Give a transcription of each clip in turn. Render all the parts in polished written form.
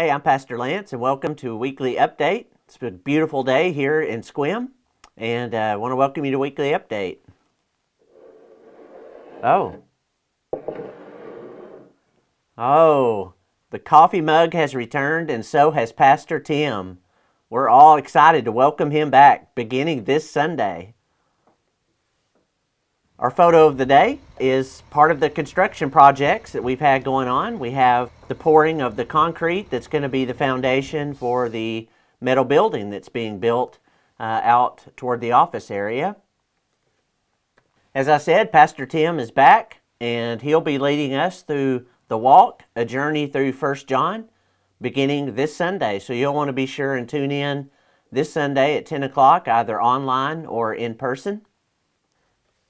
Hey, I'm Pastor Lance, and welcome to Weekly Update. It's been a beautiful day here in Sequim, and I want to welcome you to Weekly Update. Oh, the coffee mug has returned, and so has Pastor Tim. We're all excited to welcome him back beginning this Sunday. Our photo of the day is part of the construction projects that we've had going on. We have the pouring of the concrete that's going to be the foundation for the metal building that's being built out toward the office area. As I said, Pastor Tim is back, and he'll be leading us through the walk, a journey through 1 John, beginning this Sunday. So you'll want to be sure and tune in this Sunday at 10 o'clock, either online or in person.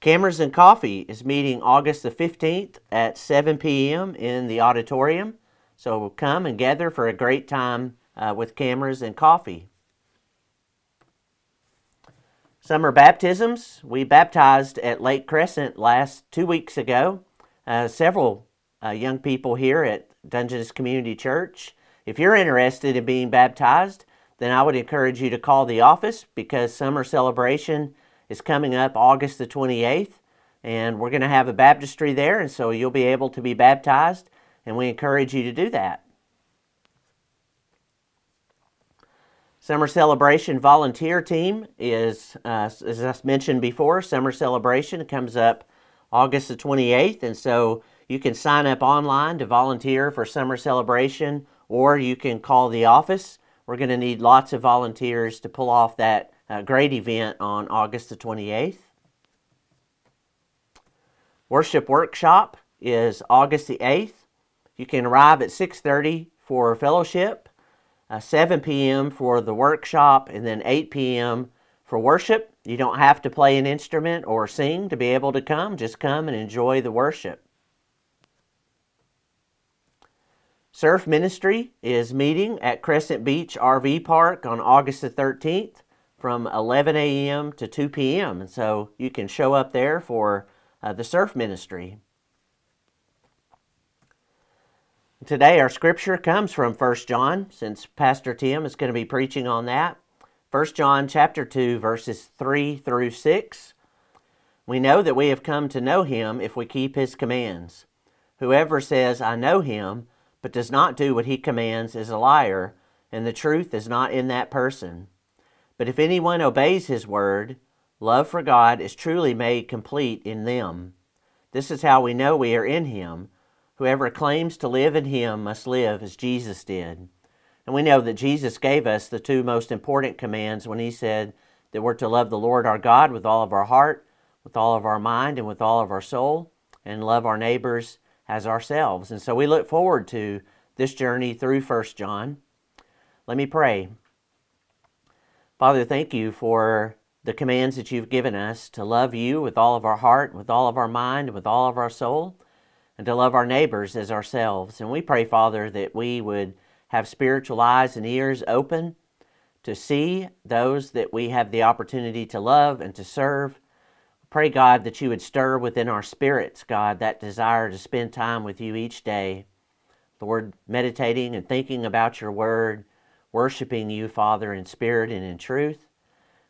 Cameras and Coffee is meeting August the 15th at 7 p.m. in the auditorium. So come and gather for a great time with Cameras and Coffee. Summer baptisms. We baptized at Lake Crescent 2 weeks ago. Several young people here at Dungeness Community Church. If you're interested in being baptized, then I would encourage you to call the office, because summer celebration is coming up August the 28th, and we're going to have a baptistry there, and so you'll be able to be baptized, and we encourage you to do that. Summer Celebration Volunteer Team is, as I mentioned before, Summer Celebration comes up August the 28th, and so you can sign up online to volunteer for Summer Celebration, or you can call the office. We're going to need lots of volunteers to pull off that a great event on August the 28th. Worship Workshop is August the 8th. You can arrive at 6:30 for fellowship, 7 p.m. for the workshop, and then 8 p.m. for worship. You don't have to play an instrument or sing to be able to come. Just come and enjoy the worship. Surf Ministry is meeting at Crescent Beach RV Park on August the 13th. From 11 a.m. to 2 p.m. And so you can show up there for the surf ministry. Today our scripture comes from 1 John, since Pastor Tim is going to be preaching on that. 1 John chapter 2 verses 3 through 6. We know that we have come to know him if we keep his commands. Whoever says, "I know him," but does not do what he commands is a liar, and the truth is not in that person. But if anyone obeys his word, love for God is truly made complete in them. This is how we know we are in him. Whoever claims to live in him must live as Jesus did. And we know that Jesus gave us the two most important commands when he said that we're to love the Lord our God with all of our heart, with all of our mind, and with all of our soul, and love our neighbors as ourselves. And so we look forward to this journey through 1 John. Let me pray. Father, thank you for the commands that you've given us to love you with all of our heart, with all of our mind, with all of our soul, and to love our neighbors as ourselves. And we pray, Father, that we would have spiritual eyes and ears open to see those that we have the opportunity to love and to serve. Pray, God, that you would stir within our spirits, God, that desire to spend time with you each day. Lord, meditating and thinking about your word, worshiping you, Father, in spirit and in truth.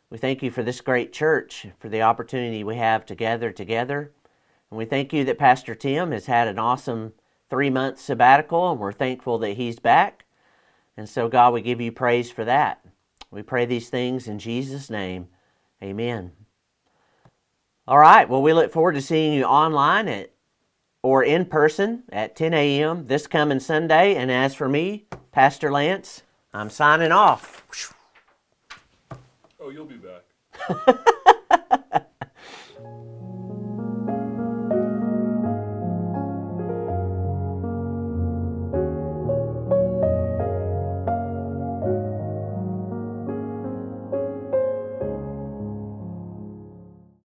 We thank you for this great church, for the opportunity we have to gather together. And we thank you that Pastor Tim has had an awesome 3-month sabbatical, and we're thankful that he's back. And so, God, we give you praise for that. We pray these things in Jesus' name. Amen. All right, well, we look forward to seeing you online or in person at 10 a.m. this coming Sunday. And as for me, Pastor Lance, I'm signing off. Oh, you'll be back.